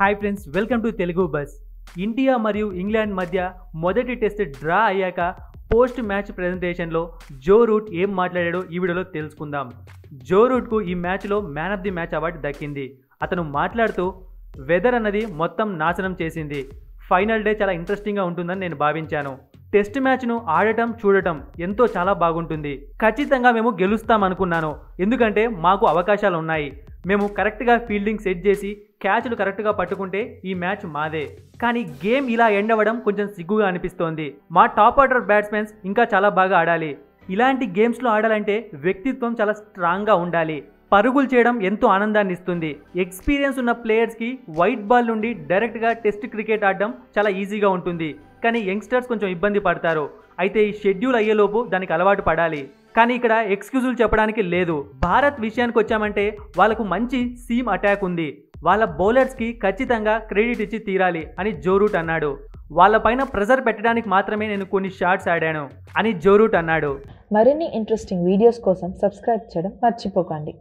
Hi friends welcome to Telugu buzz India मरियु England मध्य मोदटी टेस्ट ड्रा अय्याका पोस्ट मैच प्रेजेंटेशन लो जो रूट एम माट्लाडाडो ई वीडियोलो तेलुसुकुंदाम। जो रूट को ई मैच लो man of the match award दक्किंदी। अतनु माट्लाडुतू वेदर अन्नदी मोत्तम नाशनम चेसिंदी। फाइनल डे चाला इंट्रेस्टिंग गा उंटुंदनि नेनु भाविंचानु। टेस्ट मैच नु आडटम चूडटम एंतो चाला बागुंटुंदी। खच्चितंगा मेमु गेलुस्ताम अनुकुन्नानु एंदुकंटे माकु अवकाशालु उन्नायि। మేము కరెక్ట్ గా ఫీల్డింగ్ సెట్ చేసి క్యాచ్లు కరెక్ట్ గా పట్టుకుంటే ఈ మ్యాచ్ మాదే। కానీ గేమ్ ఇలా ఎండ్ అవ్వడం కొంచెం సిగ్గుగా అనిపిస్తోంది। మా టాప్ ఆర్డర్ బ్యాట్స్మెన్స్ ఇంకా చాలా బాగా ఆడాలి। ఇలాంటి గేమ్స్ లో ఆడాలంటే వ్యక్తిత్వం చాలా స్ట్రాంగ్ గా ఉండాలి। పరుగులు చేయడం ఎంతో ఆనందాన్ని ఇస్తుంది। ఎక్స్‌పీరియన్స్ ఉన్న ప్లేయర్స్ కి వైట్ బాల్ నుండి డైరెక్ట్ గా టెస్ట్ క్రికెట్ ఆడడం చాలా ఈజీగా ఉంటుంది। కానీ యంగ్‌స్టర్స్ కొంచెం ఇబ్బంది పడతారు। అయితే ఈ షెడ్యూల్ అయ్యే లోపు దానికి అలవాటు పడాలి। కానీ ఇక్కడ ఎక్స్క్యూజులు చెప్పడానికి లేదు। భారత్ విషయానికి వచ్చామంటే వాళ్ళకు మంచి సీమ్ అటాక్ ఉంది। వాళ్ళ బౌలర్స్ కి ఖచ్చితంగా క్రెడిట్ ఇచ్చి తీరాలి అని జో రూట్ అన్నాడు। వాళ్ళపైన ప్రెజర్ పెట్టడానికి మాత్రమే నేను కొన్ని షాట్స్ ఆడాను అని జో రూట్ అన్నాడు। మరిన్ని ఇంట్రెస్టింగ్ వీడియోస్ కోసం సబ్స్క్రైబ్ చేయడం మర్చిపోకండి।